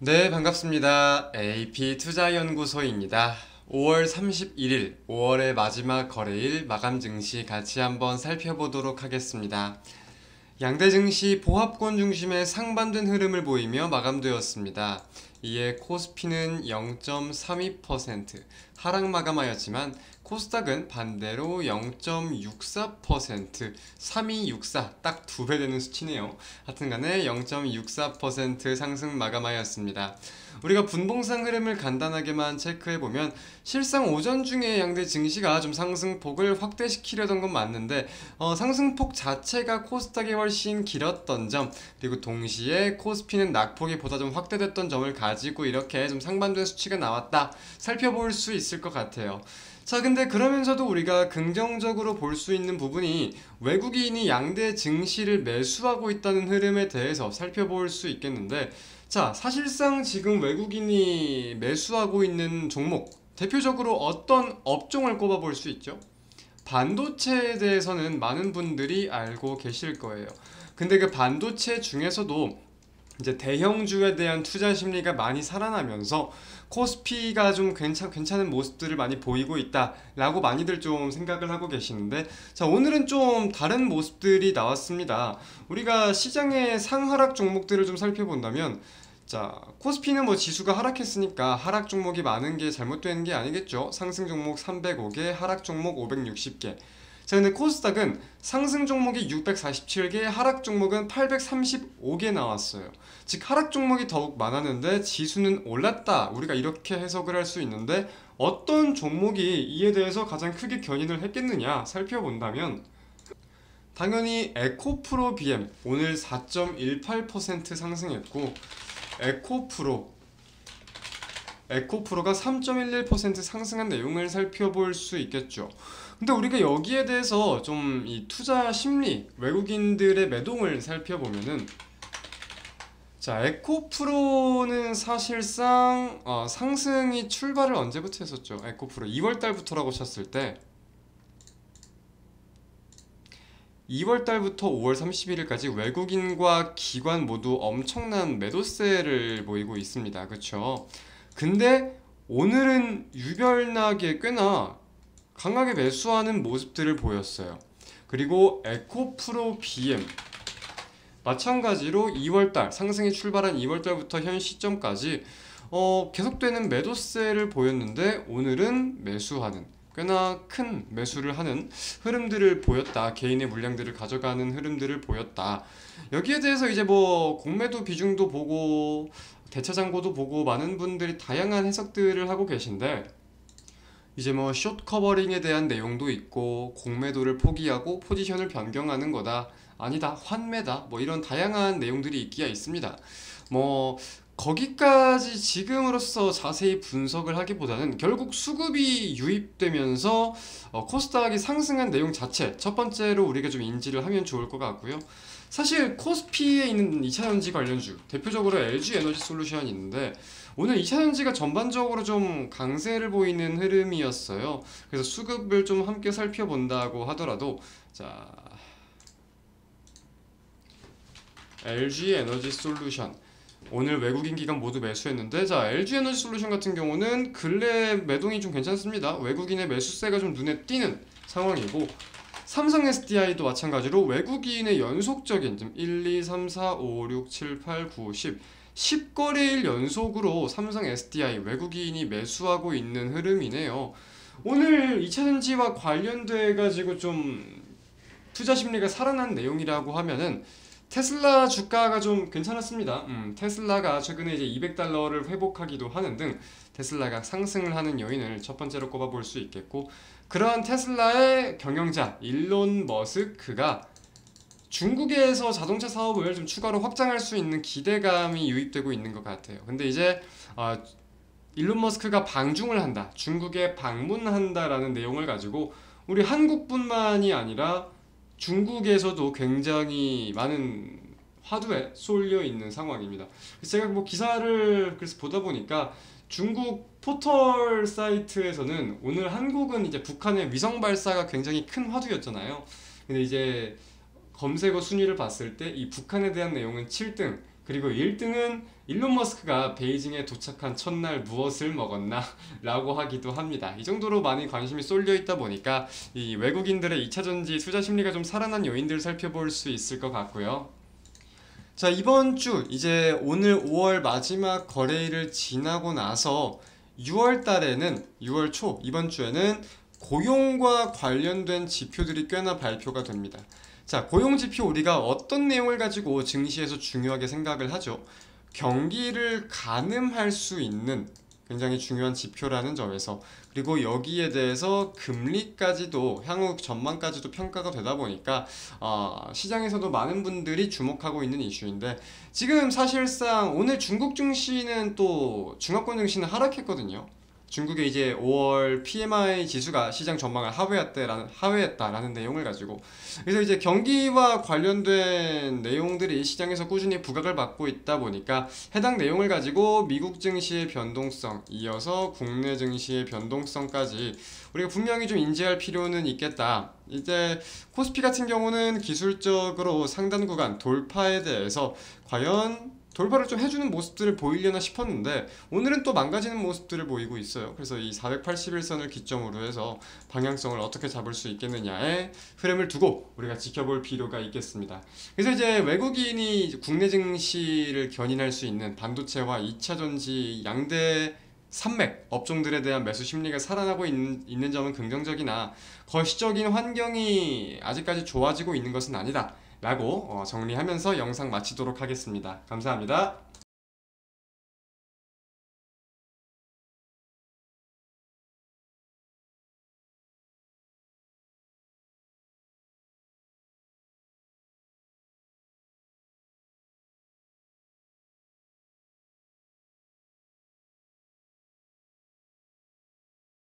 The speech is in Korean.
네, 반갑습니다. AP투자연구소입니다. 5월 31일, 5월의 마지막 거래일 마감 증시 같이 한번 살펴보도록 하겠습니다. 양대 증시 보합권 중심의 상반된 흐름을 보이며 마감되었습니다. 이에 코스피는 0.32% 하락 마감하였지만 코스닥은 반대로 0.64% 3264 딱 2배 되는 수치네요. 하여튼간에 0.64% 상승 마감하였습니다. 우리가 분봉상 흐름을 간단하게만 체크해보면 실상 오전 중에 양대 증시가 좀 상승폭을 확대시키려던 건 맞는데 상승폭 자체가 코스닥이 훨씬 길었던 점, 그리고 동시에 코스피는 낙폭이 보다 좀 확대됐던 점을 가지고 이렇게 좀 상반된 수치가 나왔다 살펴볼 수 있을 것 같아요. 자, 근데 그러면서도 우리가 긍정적으로 볼 수 있는 부분이 외국인이 양대 증시를 매수하고 있다는 흐름에 대해서 살펴볼 수 있겠는데, 자, 사실상 지금 외국인이 매수하고 있는 종목, 대표적으로 어떤 업종을 꼽아볼 수 있죠? 반도체에 대해서는 많은 분들이 알고 계실 거예요. 근데 그 반도체 중에서도 이제 대형주에 대한 투자 심리가 많이 살아나면서 코스피가 좀 괜찮은 모습들을 많이 보이고 있다라고 많이들 좀 생각을 하고 계시는데, 자, 오늘은 좀 다른 모습들이 나왔습니다. 우리가 시장의 상하락 종목들을 좀 살펴본다면, 자, 코스피는 뭐 지수가 하락했으니까 하락 종목이 많은 게 잘못된 게 아니겠죠. 상승 종목 305개, 하락 종목 560개. 자, 근데 코스닥은 상승 종목이 647개, 하락 종목은 835개 나왔어요. 즉 하락 종목이 더욱 많았는데 지수는 올랐다, 우리가 이렇게 해석을 할 수 있는데, 어떤 종목이 이에 대해서 가장 크게 견인을 했겠느냐 살펴본다면 당연히 에코프로BM 오늘 4.18% 상승했고, 에코프로가 3.11% 상승한 내용을 살펴볼 수 있겠죠. 근데 우리가 여기에 대해서 좀 이 투자 심리, 외국인들의 매동을 살펴보면은, 자, 에코프로는 사실상 상승이 출발을 언제부터 했었죠? 에코프로 2월달부터라고 쳤을 때 2월달부터 5월 31일까지 외국인과 기관 모두 엄청난 매도세를 보이고 있습니다. 그쵸? 근데 오늘은 유별나게 꽤나 강하게 매수하는 모습들을 보였어요. 그리고 에코프로BM 마찬가지로 2월달 상승이 출발한 2월달부터 현 시점까지 계속되는 매도세를 보였는데 오늘은 매수하는, 꽤나 큰 매수를 하는 흐름들을 보였다. 개인의 물량들을 가져가는 흐름들을 보였다. 여기에 대해서 이제 뭐 공매도 비중도 보고 대체장고도 보고 많은 분들이 다양한 해석들을 하고 계신데, 이제 뭐 숏 커버링에 대한 내용도 있고 공매도를 포기하고 포지션을 변경하는 거다, 아니다, 환매다, 뭐 이런 다양한 내용들이 있기야 있습니다. 뭐 거기까지 지금으로서 자세히 분석을 하기보다는 결국 수급이 유입되면서 코스닥이 상승한 내용 자체, 첫 번째로 우리가 좀 인지를 하면 좋을 것 같고요. 사실 코스피에 있는 2차전지 관련주, 대표적으로 LG에너지솔루션이 있는데 오늘 2차전지가 전반적으로 좀 강세를 보이는 흐름이었어요. 그래서 수급을 좀 함께 살펴본다고 하더라도, 자, LG에너지솔루션 오늘 외국인 기관 모두 매수했는데, 자, LG에너지솔루션 같은 경우는 근래 매동이 좀 괜찮습니다. 외국인의 매수세가 좀 눈에 띄는 상황이고, 삼성 SDI도 마찬가지로 외국인의 연속적인 지금 1, 2, 3, 4, 5, 6, 7, 8, 9, 10 10거래일 연속으로 삼성 SDI 외국인이 매수하고 있는 흐름이네요. 오늘 2차전지와 관련돼 가지고 좀 투자 심리가 살아난 내용이라고 하면은 테슬라 주가가 좀 괜찮았습니다. 테슬라가 최근에 이제 200달러를 회복하기도 하는 등 테슬라가 상승을 하는 요인을 첫 번째로 꼽아볼 수 있겠고, 그러한 테슬라의 경영자 일론 머스크가 중국에서 자동차 사업을 좀 추가로 확장할 수 있는 기대감이 유입되고 있는 것 같아요. 근데 이제 일론 머스크가 방중을 한다, 중국에 방문한다라는 내용을 가지고 우리 한국뿐만이 아니라 중국에서도 굉장히 많은 화두에 쏠려 있는 상황입니다. 제가 뭐 기사를 그래서 보다 보니까 중국 포털 사이트에서는 오늘 한국은 이제 북한의 위성 발사가 굉장히 큰 화두였잖아요. 근데 이제 검색어 순위를 봤을 때 이 북한에 대한 내용은 7등, 그리고 1등은 일론 머스크가 베이징에 도착한 첫날 무엇을 먹었나 라고 하기도 합니다. 이 정도로 많이 관심이 쏠려 있다 보니까 이 외국인들의 2차전지 투자 심리가 좀 살아난 요인들을 살펴볼 수 있을 것 같고요. 자, 이번 주 이제 오늘 5월 마지막 거래일을 지나고 나서 6월 달에는 6월 초 이번 주에는 고용과 관련된 지표들이 꽤나 발표가 됩니다. 자, 고용지표 우리가 어떤 내용을 가지고 증시에서 중요하게 생각을 하죠? 경기를 가늠할 수 있는 굉장히 중요한 지표라는 점에서, 그리고 여기에 대해서 금리까지도 향후 전망까지도 평가가 되다 보니까 시장에서도 많은 분들이 주목하고 있는 이슈인데, 지금 사실상 오늘 중국 증시는 또 중화권 증시는 하락했거든요. 중국의 이제 5월 PMI 지수가 시장 전망을 하회했다라는 내용을 가지고, 그래서 이제 경기와 관련된 내용들이 시장에서 꾸준히 부각을 받고 있다 보니까 해당 내용을 가지고 미국 증시의 변동성 이어서 국내 증시의 변동성까지 우리가 분명히 좀 인지할 필요는 있겠다. 이제 코스피 같은 경우는 기술적으로 상단 구간 돌파에 대해서 과연 돌파를 좀 해주는 모습들을 보이려나 싶었는데, 오늘은 또 망가지는 모습들을 보이고 있어요. 그래서 이 481선을 기점으로 해서 방향성을 어떻게 잡을 수 있겠느냐의 흐름을 두고 우리가 지켜볼 필요가 있겠습니다. 그래서 이제 외국인이 국내 증시를 견인할 수 있는 반도체와 2차전지 양대 산맥 업종들에 대한 매수 심리가 살아나고 있는 점은 긍정적이나 거시적인 환경이 아직까지 좋아지고 있는 것은 아니다 라고 정리하면서 영상 마치도록 하겠습니다. 감사합니다.